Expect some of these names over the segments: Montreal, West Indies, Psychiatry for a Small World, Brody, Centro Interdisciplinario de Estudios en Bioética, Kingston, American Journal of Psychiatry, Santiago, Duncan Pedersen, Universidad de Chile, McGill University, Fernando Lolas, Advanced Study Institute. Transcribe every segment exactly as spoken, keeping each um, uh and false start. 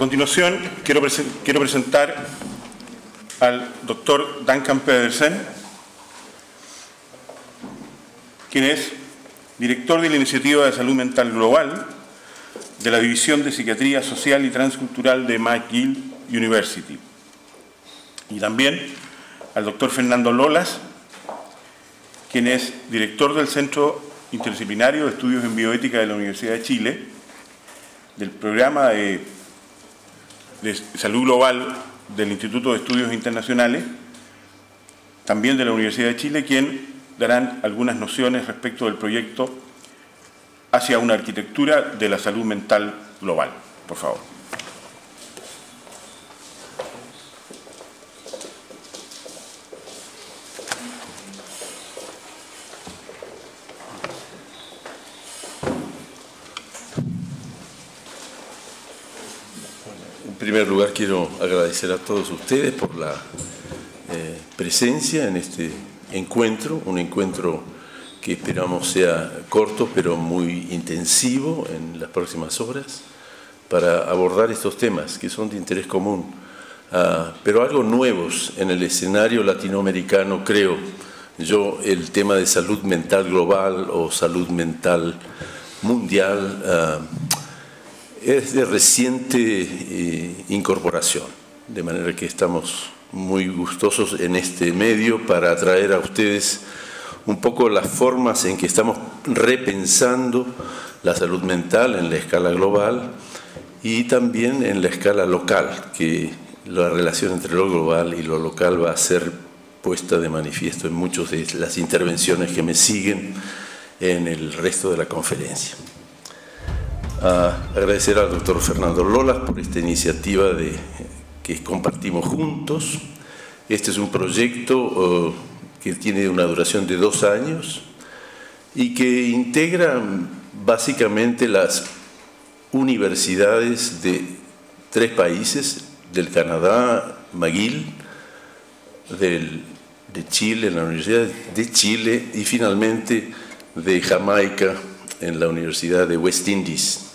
continuación quiero, presen quiero presentar al doctor Duncan Pedersen, quien es director de la Iniciativa de Salud Mental Global de la División de Psiquiatría Social y Transcultural de McGill University. Y también al doctor Fernando Lolas, quien es director del Centro Interdisciplinario de Estudios en Bioética de la Universidad de Chile, del Programa de, de Salud Global del Instituto de Estudios Internacionales, también de la Universidad de Chile, quien darán algunas nociones respecto del proyecto hacia una arquitectura de la salud mental global. Por favor. En primer lugar, quiero agradecer a todos ustedes por la eh, presencia en este encuentro, un encuentro que esperamos sea corto pero muy intensivo en las próximas horas para abordar estos temas que son de interés común, uh, pero algo nuevos en el escenario latinoamericano, creo yo. El tema de salud mental global o salud mental mundial uh, es de reciente eh, incorporación, de manera que estamos muy gustosos en este medio para traer a ustedes un poco las formas en que estamos repensando la salud mental en la escala global y también en la escala local, que la relación entre lo global y lo local va a ser puesta de manifiesto en muchas de las intervenciones que me siguen en el resto de la conferencia. Ah, agradecer al doctor Fernando Lolas por esta iniciativa de que compartimos juntos. Este es un proyecto uh, que tiene una duración de dos años y que integra básicamente las universidades de tres países, del Canadá, McGill, del, de Chile, la Universidad de Chile, y finalmente de Jamaica, en la Universidad de West Indies.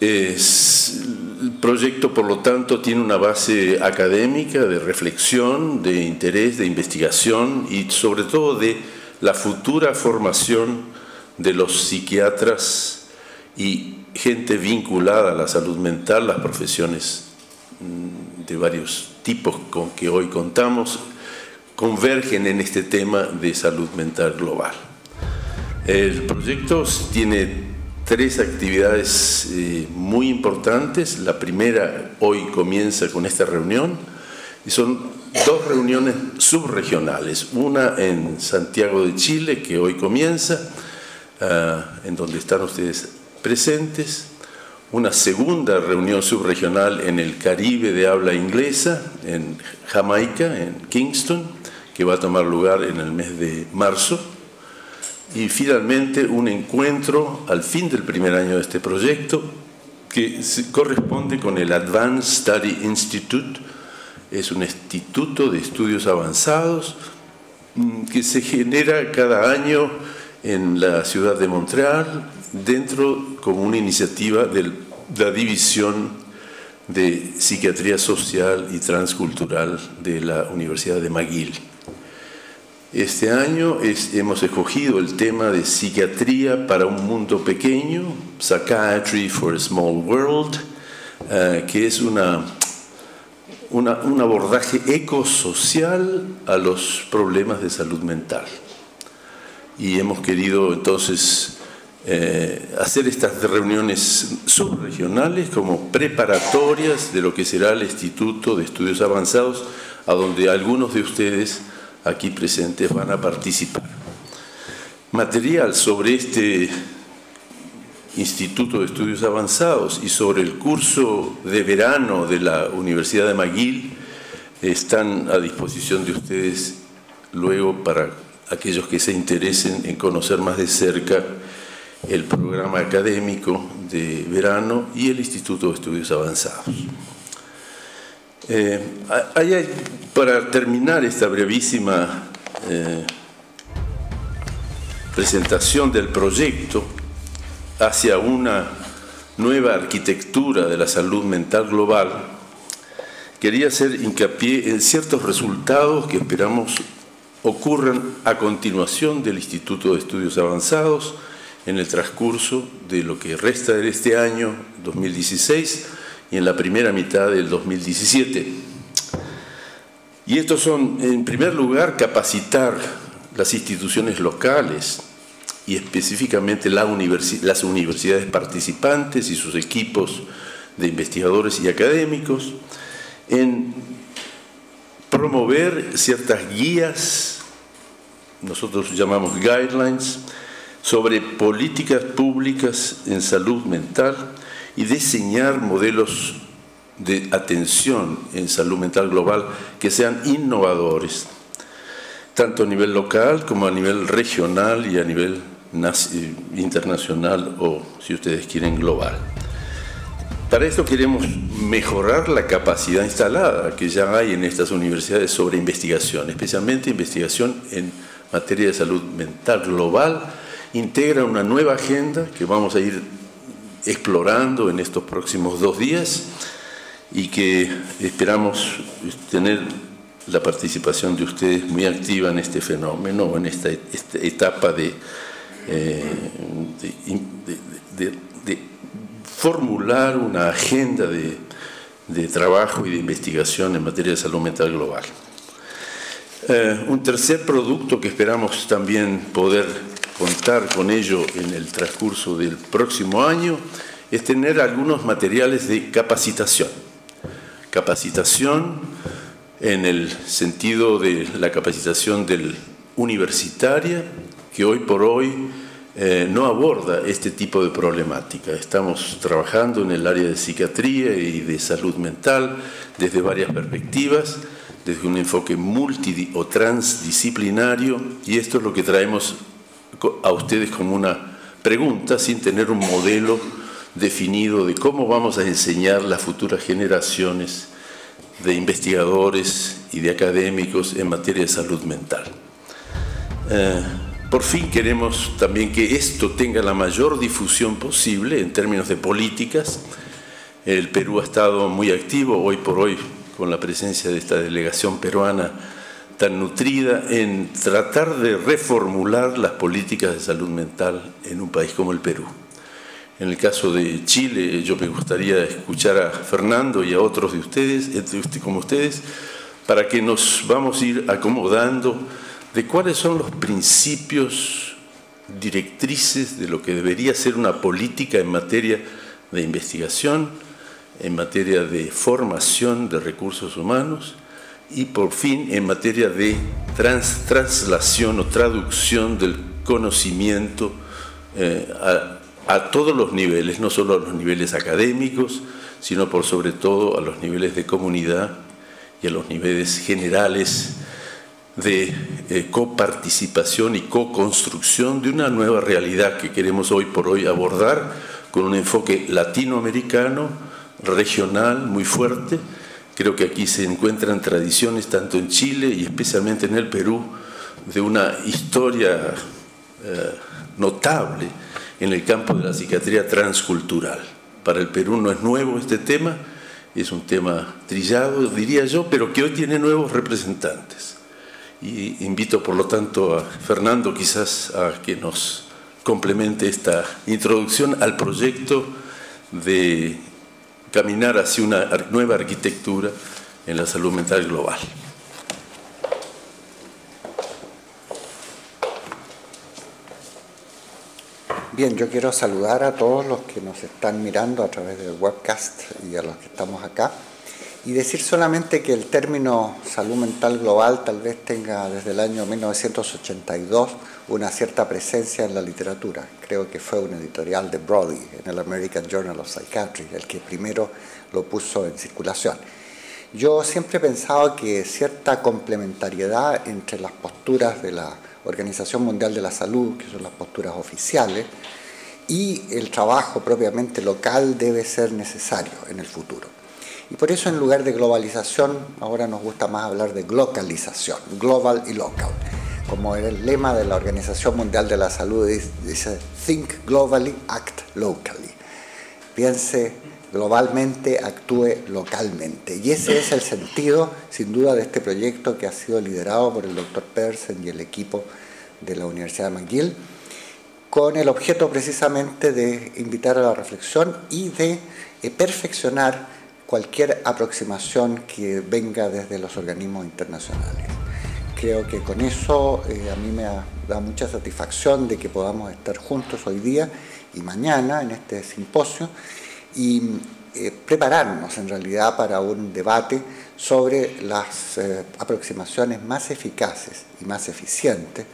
Es... El proyecto, por lo tanto, tiene una base académica, de reflexión, de interés, de investigación y sobre todo de la futura formación de los psiquiatras y gente vinculada a la salud mental, las profesiones de varios tipos con que hoy contamos, convergen en este tema de salud mental global. El proyecto tiene tres actividades eh, muy importantes. La primera hoy comienza con esta reunión y son dos reuniones subregionales, una en Santiago de Chile que hoy comienza, uh, en donde están ustedes presentes, una segunda reunión subregional en el Caribe de habla inglesa, en Jamaica, en Kingston, que va a tomar lugar en el mes de marzo. Y finalmente un encuentro al fin del primer año de este proyecto que se corresponde con el Advanced Study Institute. Es un instituto de estudios avanzados que se genera cada año en la ciudad de Montreal dentro como una iniciativa de la División de Psiquiatría Social y Transcultural de la Universidad de McGill. Este año es, hemos escogido el tema de psiquiatría para un mundo pequeño, Psychiatry for a Small World, eh, que es una, una, un abordaje ecosocial a los problemas de salud mental. Y hemos querido entonces eh, hacer estas reuniones subregionales como preparatorias de lo que será el Instituto de Estudios Avanzados, a donde algunos de ustedes aquí presentes van a participar. Material sobre este Instituto de Estudios Avanzados y sobre el curso de verano de la Universidad de McGill están a disposición de ustedes luego para aquellos que se interesen en conocer más de cerca el programa académico de verano y el Instituto de Estudios Avanzados. Eh, hay, hay, para terminar esta brevísima eh, presentación del proyecto hacia una nueva arquitectura de la salud mental global, quería hacer hincapié en ciertos resultados que esperamos ocurran a continuación del Instituto de Estudios Avanzados en el transcurso de lo que resta de este año dos mil dieciséis y en la primera mitad del dos mil diecisiete. Y estos son, en primer lugar, capacitar las instituciones locales y específicamente la universi- las universidades participantes y sus equipos de investigadores y académicos en promover ciertas guías, nosotros llamamos guidelines, sobre políticas públicas en salud mental y diseñar modelos de atención en salud mental global que sean innovadores, tanto a nivel local como a nivel regional y a nivel internacional o, si ustedes quieren, global. Para esto queremos mejorar la capacidad instalada que ya hay en estas universidades sobre investigación, especialmente investigación en materia de salud mental global. Integra una nueva agenda que vamos a ir explorando en estos próximos dos días y que esperamos tener la participación de ustedes muy activa en este fenómeno, en esta, esta etapa de, eh, de, de, de, de formular una agenda de, de trabajo y de investigación en materia de salud mental global. Eh, un tercer producto que esperamos también poder contar con ello en el transcurso del próximo año es tener algunos materiales de capacitación. Capacitación en el sentido de la capacitación del universitaria, que hoy por hoy eh, no aborda este tipo de problemática. Estamos trabajando en el área de psiquiatría y de salud mental desde varias perspectivas, desde un enfoque multi o transdisciplinario, y esto es lo que traemos a ustedes como una pregunta, sin tener un modelo definido de cómo vamos a enseñar las futuras generaciones de investigadores y de académicos en materia de salud mental. Eh, por fin queremos también que esto tenga la mayor difusión posible en términos de políticas. El Perú ha estado muy activo hoy por hoy con la presencia de esta delegación peruana tan nutrida en tratar de reformular las políticas de salud mental en un país como el Perú. En el caso de Chile, yo me gustaría escuchar a Fernando y a otros de ustedes, como ustedes, para que nos vamos a ir acomodando de cuáles son los principios directrices de lo que debería ser una política en materia de investigación, en materia de formación de recursos humanos y, por fin, en materia de trans, traslación o traducción del conocimiento eh, a a todos los niveles, no solo a los niveles académicos, sino por sobre todo a los niveles de comunidad y a los niveles generales de eh, coparticipación y co-construcción de una nueva realidad que queremos hoy por hoy abordar con un enfoque latinoamericano, regional, muy fuerte. Creo que aquí se encuentran tradiciones tanto en Chile y especialmente en el Perú de una historia eh, notable en el campo de la psiquiatría transcultural. Para el Perú no es nuevo este tema, es un tema trillado, diría yo, pero que hoy tiene nuevos representantes. Y invito, por lo tanto, a Fernando quizás a que nos complemente esta introducción al proyecto de caminar hacia una nueva arquitectura en la salud mental global. Bien, yo quiero saludar a todos los que nos están mirando a través del webcast y a los que estamos acá y decir solamente que el término salud mental global tal vez tenga desde el año mil novecientos ochenta y dos una cierta presencia en la literatura. Creo que fue un editorial de Brody en el American Journal of Psychiatry el que primero lo puso en circulación. Yo siempre he pensado que cierta complementariedad entre las posturas de la Organización Mundial de la Salud, que son las posturas oficiales, y el trabajo propiamente local debe ser necesario en el futuro. Y por eso, en lugar de globalización, ahora nos gusta más hablar de localización, global y local. Como era el lema de la Organización Mundial de la Salud, dice, think globally, act locally. piense globalmente, actúe localmente. Y ese es el sentido, sin duda, de este proyecto que ha sido liderado por el doctor Pedersen y el equipo de la Universidad de McGill, con el objeto precisamente de invitar a la reflexión y de perfeccionar cualquier aproximación que venga desde los organismos internacionales. Creo que con eso eh, a mí me da mucha satisfacción de que podamos estar juntos hoy día y mañana en este simposio y eh, prepararnos en realidad para un debate sobre las eh, aproximaciones más eficaces y más eficientes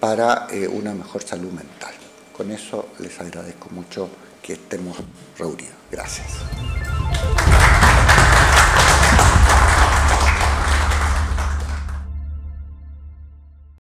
para eh, una mejor salud mental. Con eso les agradezco mucho que estemos reunidos. Gracias.